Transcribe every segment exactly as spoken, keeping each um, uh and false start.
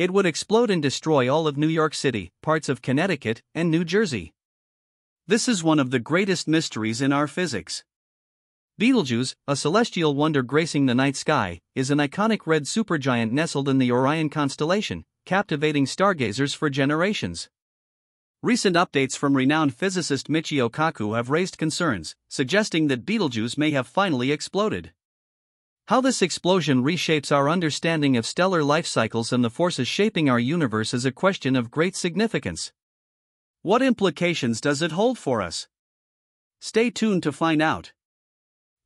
it would explode and destroy all of New York City, parts of Connecticut, and New Jersey. This is one of the greatest mysteries in our physics. Betelgeuse, a celestial wonder gracing the night sky, is an iconic red supergiant nestled in the Orion constellation, captivating stargazers for generations. Recent updates from renowned physicist Michio Kaku have raised concerns, suggesting that Betelgeuse may have finally exploded. How this explosion reshapes our understanding of stellar life cycles and the forces shaping our universe is a question of great significance. What implications does it hold for us? Stay tuned to find out.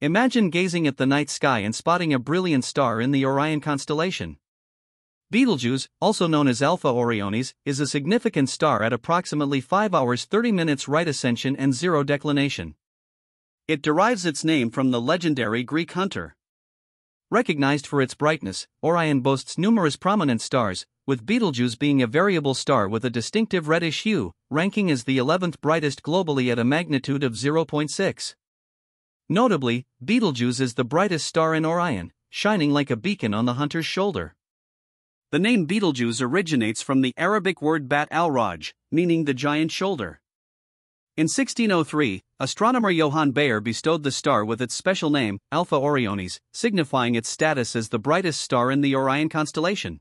Imagine gazing at the night sky and spotting a brilliant star in the Orion constellation. Betelgeuse, also known as Alpha Orionis, is a significant star at approximately five hours thirty minutes right ascension and zero declination. It derives its name from the legendary Greek hunter. Recognized for its brightness, Orion boasts numerous prominent stars, with Betelgeuse being a variable star with a distinctive reddish hue, ranking as the eleventh brightest globally at a magnitude of zero point six. Notably, Betelgeuse is the brightest star in Orion, shining like a beacon on the hunter's shoulder. The name Betelgeuse originates from the Arabic word Bat al-Raj, meaning the giant shoulder. In sixteen oh three, astronomer Johann Bayer bestowed the star with its special name, Alpha Orionis, signifying its status as the brightest star in the Orion constellation.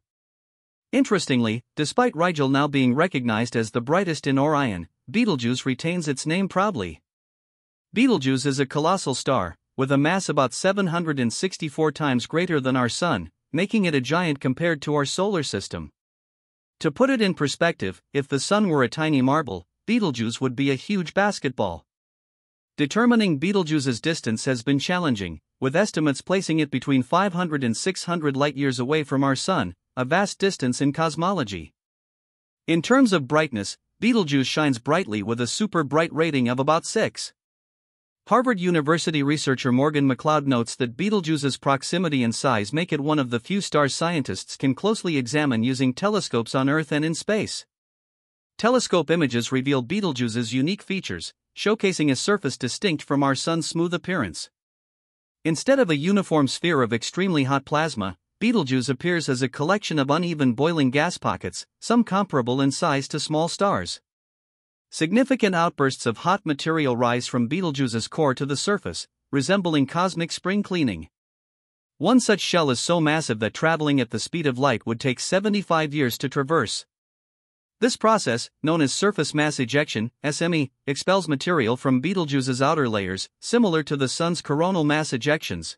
Interestingly, despite Rigel now being recognized as the brightest in Orion, Betelgeuse retains its name proudly. Betelgeuse is a colossal star, with a mass about seven hundred sixty-four times greater than our Sun, making it a giant compared to our solar system. To put it in perspective, if the Sun were a tiny marble, Betelgeuse would be a huge basketball. Determining Betelgeuse's distance has been challenging, with estimates placing it between five hundred and six hundred light-years away from our Sun, a vast distance in cosmology. In terms of brightness, Betelgeuse shines brightly with a super-bright rating of about six. Harvard University researcher Morgan McLeod notes that Betelgeuse's proximity and size make it one of the few stars scientists can closely examine using telescopes on Earth and in space. Telescope images reveal Betelgeuse's unique features, showcasing a surface distinct from our Sun's smooth appearance. Instead of a uniform sphere of extremely hot plasma, Betelgeuse appears as a collection of uneven boiling gas pockets, some comparable in size to small stars. Significant outbursts of hot material rise from Betelgeuse's core to the surface, resembling cosmic spring cleaning. One such shell is so massive that traveling at the speed of light would take seventy-five years to traverse. This process, known as surface mass ejection (S M E), expels material from Betelgeuse's outer layers, similar to the Sun's coronal mass ejections.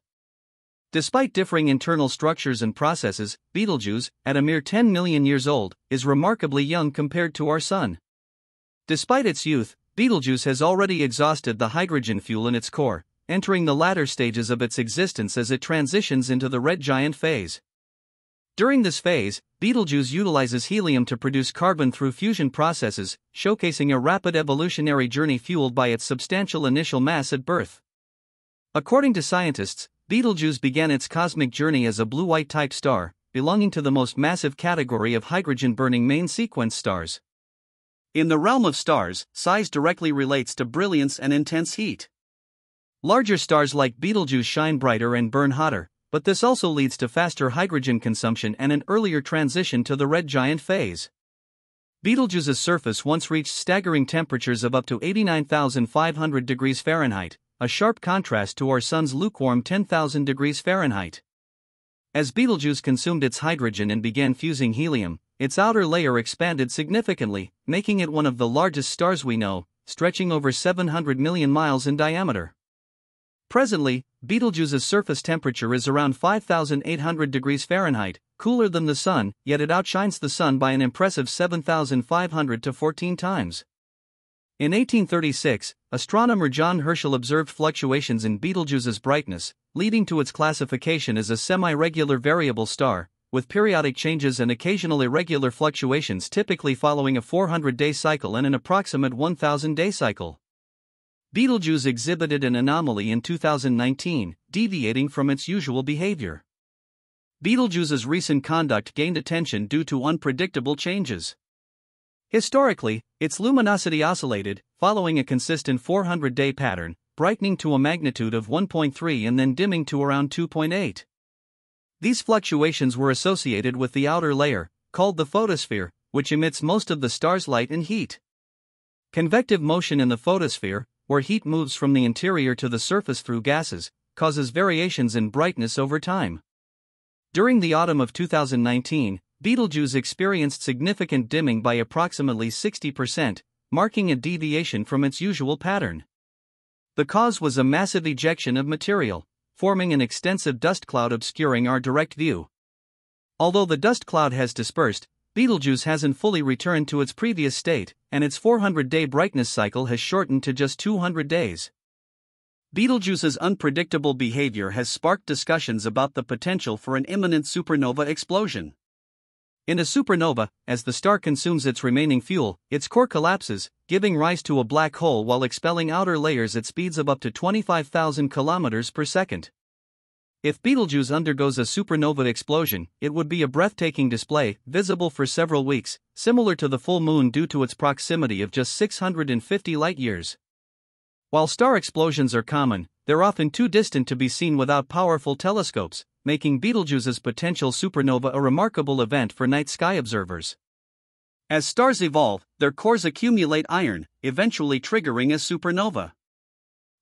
Despite differing internal structures and processes, Betelgeuse, at a mere ten million years old, is remarkably young compared to our Sun. Despite its youth, Betelgeuse has already exhausted the hydrogen fuel in its core, entering the latter stages of its existence as it transitions into the red giant phase. During this phase, Betelgeuse utilizes helium to produce carbon through fusion processes, showcasing a rapid evolutionary journey fueled by its substantial initial mass at birth. According to scientists, Betelgeuse began its cosmic journey as a blue-white type star, belonging to the most massive category of hydrogen-burning main-sequence stars. In the realm of stars, size directly relates to brilliance and intense heat. Larger stars like Betelgeuse shine brighter and burn hotter, but this also leads to faster hydrogen consumption and an earlier transition to the red giant phase. Betelgeuse's surface once reached staggering temperatures of up to eighty-nine thousand five hundred degrees Fahrenheit, a sharp contrast to our Sun's lukewarm ten thousand degrees Fahrenheit. As Betelgeuse consumed its hydrogen and began fusing helium, its outer layer expanded significantly, making it one of the largest stars we know, stretching over seven hundred million miles in diameter. Presently, Betelgeuse's surface temperature is around five thousand eight hundred degrees Fahrenheit, cooler than the Sun, yet it outshines the Sun by an impressive seven thousand five hundred to fourteen times. In eighteen thirty-six, astronomer John Herschel observed fluctuations in Betelgeuse's brightness, leading to its classification as a semi-regular variable star, with periodic changes and occasional irregular fluctuations typically following a four hundred day cycle and an approximate one thousand day cycle. Betelgeuse exhibited an anomaly in two thousand nineteen, deviating from its usual behavior. Betelgeuse's recent conduct gained attention due to unpredictable changes. Historically, its luminosity oscillated, following a consistent four hundred day pattern, brightening to a magnitude of one point three and then dimming to around two point eight. These fluctuations were associated with the outer layer, called the photosphere, which emits most of the star's light and heat. Convective motion in the photosphere, where heat moves from the interior to the surface through gases, causes variations in brightness over time. During the autumn of two thousand nineteen, Betelgeuse experienced significant dimming by approximately sixty percent, marking a deviation from its usual pattern. The cause was a massive ejection of material, forming an extensive dust cloud obscuring our direct view. Although the dust cloud has dispersed, Betelgeuse hasn't fully returned to its previous state, and its four hundred day brightness cycle has shortened to just two hundred days. Betelgeuse's unpredictable behavior has sparked discussions about the potential for an imminent supernova explosion. In a supernova, as the star consumes its remaining fuel, its core collapses, giving rise to a black hole while expelling outer layers at speeds of up to twenty-five thousand kilometers per second. If Betelgeuse undergoes a supernova explosion, it would be a breathtaking display, visible for several weeks, similar to the full moon due to its proximity of just six hundred fifty light years. While star explosions are common, they're often too distant to be seen without powerful telescopes, making Betelgeuse's potential supernova a remarkable event for night sky observers. As stars evolve, their cores accumulate iron, eventually triggering a supernova.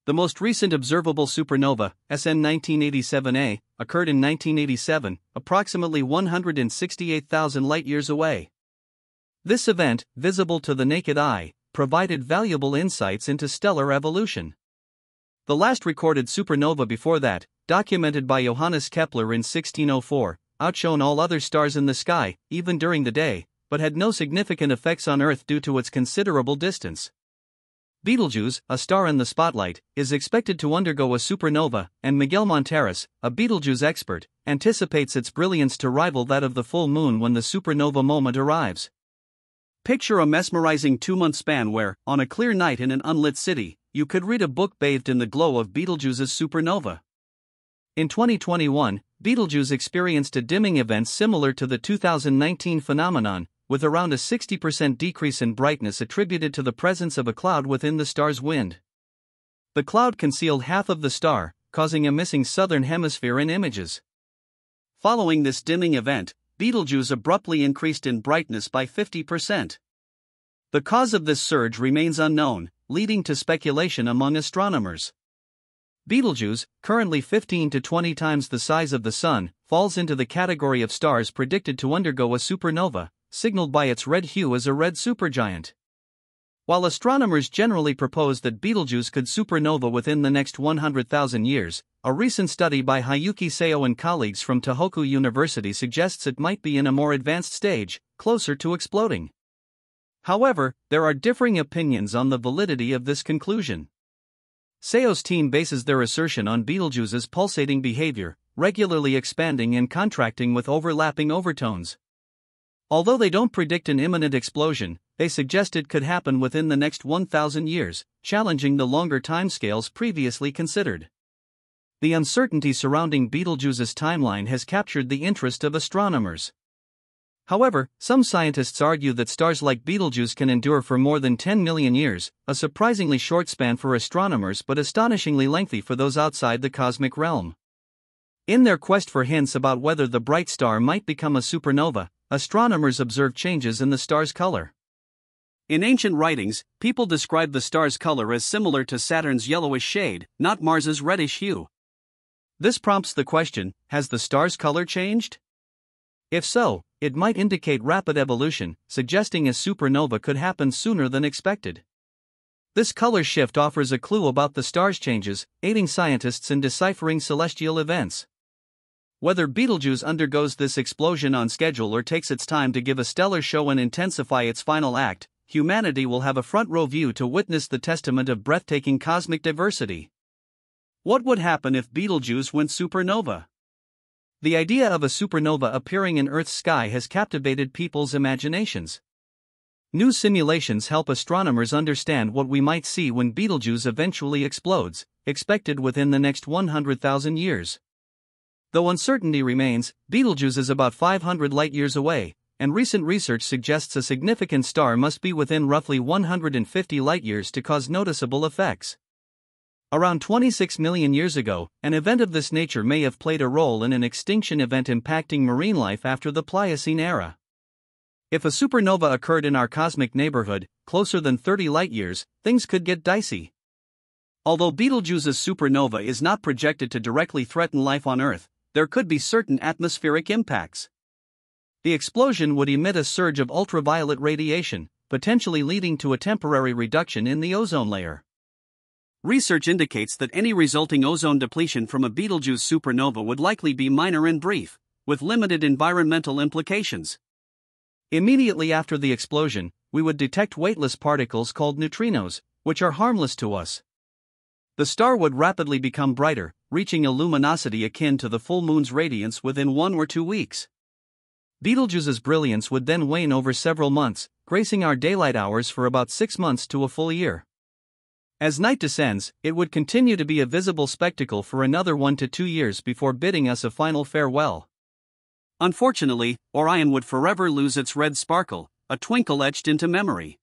The most recent observable supernova, S N nineteen eighty-seven A, occurred in nineteen eighty-seven, approximately one hundred sixty-eight thousand light years away. This event, visible to the naked eye, provided valuable insights into stellar evolution. The last recorded supernova before that, documented by Johannes Kepler in sixteen oh four, outshone all other stars in the sky, even during the day, but had no significant effects on Earth due to its considerable distance. Betelgeuse, a star in the spotlight, is expected to undergo a supernova, and Miguel Monteros, a Betelgeuse expert, anticipates its brilliance to rival that of the full moon when the supernova moment arrives. Picture a mesmerizing two-month span where, on a clear night in an unlit city, you could read a book bathed in the glow of Betelgeuse's supernova. In twenty twenty-one, Betelgeuse experienced a dimming event similar to the two thousand nineteen phenomenon, with around a sixty percent decrease in brightness attributed to the presence of a cloud within the star's wind. The cloud concealed half of the star, causing a missing southern hemisphere in images. Following this dimming event, Betelgeuse abruptly increased in brightness by fifty percent. The cause of this surge remains unknown, leading to speculation among astronomers. Betelgeuse, currently fifteen to twenty times the size of the Sun, falls into the category of stars predicted to undergo a supernova, signaled by its red hue as a red supergiant. While astronomers generally propose that Betelgeuse could supernova within the next one hundred thousand years, a recent study by Hayuki Saio and colleagues from Tohoku University suggests it might be in a more advanced stage, closer to exploding. However, there are differing opinions on the validity of this conclusion. Saio's team bases their assertion on Betelgeuse's pulsating behavior, regularly expanding and contracting with overlapping overtones. Although they don't predict an imminent explosion, they suggest it could happen within the next one thousand years, challenging the longer timescales previously considered. The uncertainty surrounding Betelgeuse's timeline has captured the interest of astronomers. However, some scientists argue that stars like Betelgeuse can endure for more than ten million years, a surprisingly short span for astronomers but astonishingly lengthy for those outside the cosmic realm. In their quest for hints about whether the bright star might become a supernova, astronomers observe changes in the star's color. In ancient writings, people describe the star's color as similar to Saturn's yellowish shade, not Mars's reddish hue. This prompts the question, has the star's color changed? If so, it might indicate rapid evolution, suggesting a supernova could happen sooner than expected. This color shift offers a clue about the star's changes, aiding scientists in deciphering celestial events. Whether Betelgeuse undergoes this explosion on schedule or takes its time to give a stellar show and intensify its final act, humanity will have a front-row view to witness the testament of breathtaking cosmic diversity. What would happen if Betelgeuse went supernova? The idea of a supernova appearing in Earth's sky has captivated people's imaginations. New simulations help astronomers understand what we might see when Betelgeuse eventually explodes, expected within the next one hundred thousand years. Though uncertainty remains, Betelgeuse is about five hundred light years away, and recent research suggests a significant star must be within roughly one hundred fifty light years to cause noticeable effects. Around twenty-six million years ago, an event of this nature may have played a role in an extinction event impacting marine life after the Pliocene era. If a supernova occurred in our cosmic neighborhood, closer than thirty light-years, things could get dicey. Although Betelgeuse's supernova is not projected to directly threaten life on Earth, there could be certain atmospheric impacts. The explosion would emit a surge of ultraviolet radiation, potentially leading to a temporary reduction in the ozone layer. Research indicates that any resulting ozone depletion from a Betelgeuse supernova would likely be minor and brief, with limited environmental implications. Immediately after the explosion, we would detect weightless particles called neutrinos, which are harmless to us. The star would rapidly become brighter, reaching a luminosity akin to the full moon's radiance within one or two weeks. Betelgeuse's brilliance would then wane over several months, gracing our daylight hours for about six months to a full year. As night descends, it would continue to be a visible spectacle for another one to two years before bidding us a final farewell. Unfortunately, Orion would forever lose its red sparkle, a twinkle etched into memory.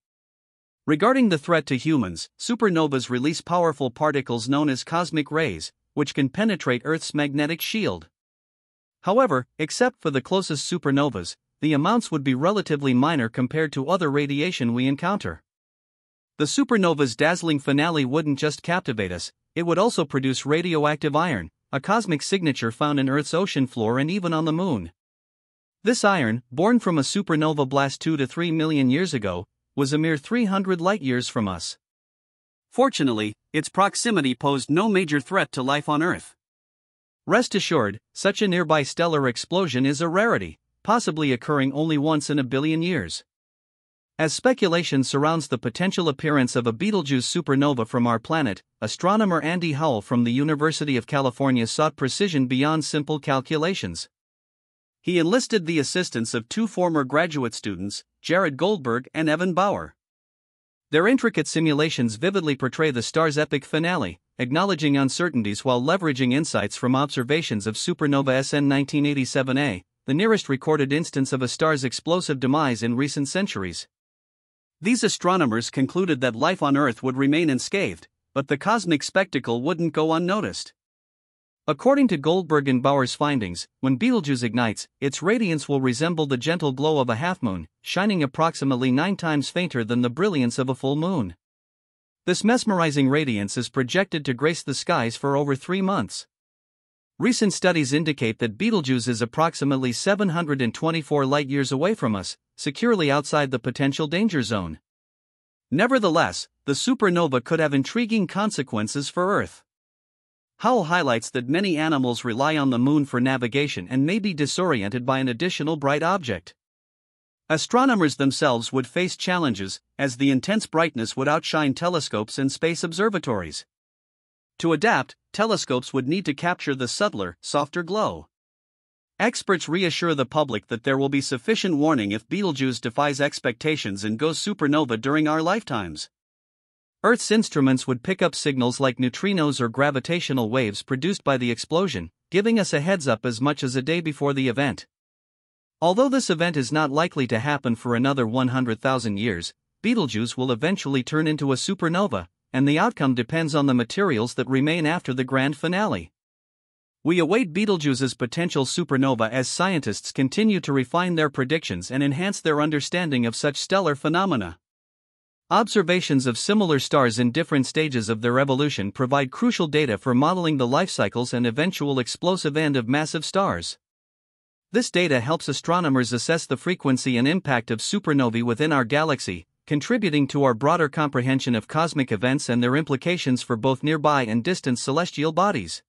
Regarding the threat to humans, supernovas release powerful particles known as cosmic rays, which can penetrate Earth's magnetic shield. However, except for the closest supernovas, the amounts would be relatively minor compared to other radiation we encounter. The supernova's dazzling finale wouldn't just captivate us, it would also produce radioactive iron, a cosmic signature found in Earth's ocean floor and even on the Moon. This iron, born from a supernova blast two to three million years ago, was a mere three hundred light-years from us. Fortunately, its proximity posed no major threat to life on Earth. Rest assured, such a nearby stellar explosion is a rarity, possibly occurring only once in a billion years. As speculation surrounds the potential appearance of a Betelgeuse supernova from our planet, astronomer Andy Howell from the University of California sought precision beyond simple calculations. He enlisted the assistance of two former graduate students, Jared Goldberg and Evan Bauer. Their intricate simulations vividly portray the star's epic finale, acknowledging uncertainties while leveraging insights from observations of supernova S N nineteen eighty-seven A, the nearest recorded instance of a star's explosive demise in recent centuries. These astronomers concluded that life on Earth would remain unscathed, but the cosmic spectacle wouldn't go unnoticed. According to Goldberg and Bauer's findings, when Betelgeuse ignites, its radiance will resemble the gentle glow of a half-moon, shining approximately nine times fainter than the brilliance of a full moon. This mesmerizing radiance is projected to grace the skies for over three months. Recent studies indicate that Betelgeuse is approximately seven hundred twenty-four light-years away from us, securely outside the potential danger zone. Nevertheless, the supernova could have intriguing consequences for Earth. Howell highlights that many animals rely on the moon for navigation and may be disoriented by an additional bright object. Astronomers themselves would face challenges, as the intense brightness would outshine telescopes and space observatories. To adapt, telescopes would need to capture the subtler, softer glow. Experts reassure the public that there will be sufficient warning if Betelgeuse defies expectations and goes supernova during our lifetimes. Earth's instruments would pick up signals like neutrinos or gravitational waves produced by the explosion, giving us a heads-up as much as a day before the event. Although this event is not likely to happen for another one hundred thousand years, Betelgeuse will eventually turn into a supernova, and the outcome depends on the materials that remain after the grand finale. We await Betelgeuse's potential supernova as scientists continue to refine their predictions and enhance their understanding of such stellar phenomena. Observations of similar stars in different stages of their evolution provide crucial data for modeling the life cycles and eventual explosive end of massive stars. This data helps astronomers assess the frequency and impact of supernovae within our galaxy, contributing to our broader comprehension of cosmic events and their implications for both nearby and distant celestial bodies.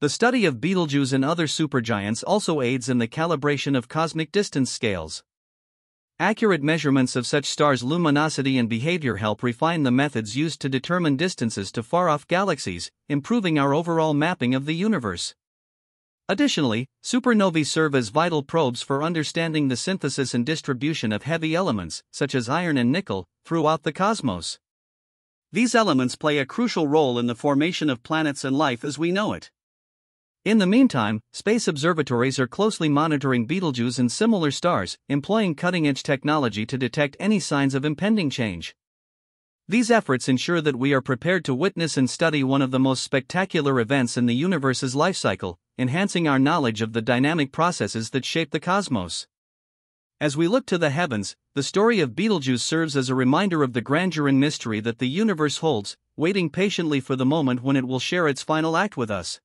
The study of Betelgeuse and other supergiants also aids in the calibration of cosmic distance scales. Accurate measurements of such stars' luminosity and behavior help refine the methods used to determine distances to far-off galaxies, improving our overall mapping of the universe. Additionally, supernovae serve as vital probes for understanding the synthesis and distribution of heavy elements, such as iron and nickel, throughout the cosmos. These elements play a crucial role in the formation of planets and life as we know it. In the meantime, space observatories are closely monitoring Betelgeuse and similar stars, employing cutting-edge technology to detect any signs of impending change. These efforts ensure that we are prepared to witness and study one of the most spectacular events in the universe's life cycle, enhancing our knowledge of the dynamic processes that shape the cosmos. As we look to the heavens, the story of Betelgeuse serves as a reminder of the grandeur and mystery that the universe holds, waiting patiently for the moment when it will share its final act with us.